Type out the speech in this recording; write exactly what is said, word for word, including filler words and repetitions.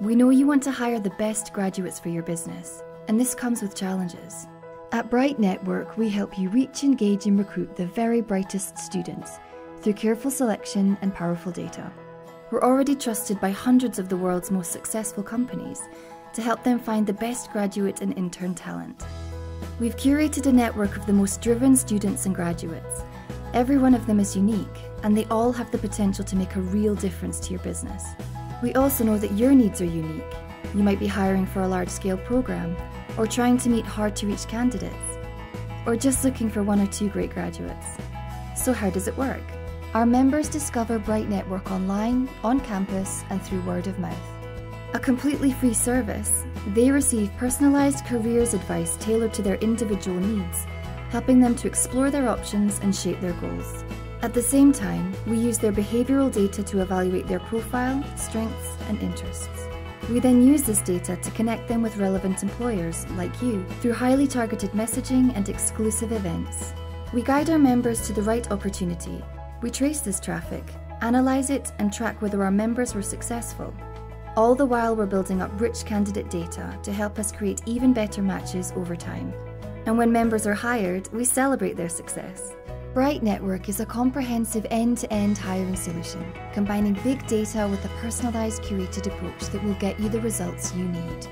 We know you want to hire the best graduates for your business, and this comes with challenges. At Bright Network, we help you reach, engage, and recruit the very brightest students through careful selection and powerful data. We're already trusted by hundreds of the world's most successful companies to help them find the best graduate and intern talent. We've curated a network of the most driven students and graduates. Every one of them is unique, and they all have the potential to make a real difference to your business. We also know that your needs are unique. You might be hiring for a large-scale program, or trying to meet hard-to-reach candidates, or just looking for one or two great graduates. So how does it work? Our members discover Bright Network online, on campus, and through word of mouth. A completely free service, they receive personalized careers advice tailored to their individual needs, helping them to explore their options and shape their goals. At the same time, we use their behavioral data to evaluate their profile, strengths, and interests. We then use this data to connect them with relevant employers, like you, through highly targeted messaging and exclusive events. We guide our members to the right opportunity. We trace this traffic, analyze it, and track whether our members were successful. All the while we're building up rich candidate data to help us create even better matches over time. And when members are hired, we celebrate their success. Bright Network is a comprehensive end-to-end hiring solution, combining big data with a personalized, curated approach that will get you the results you need.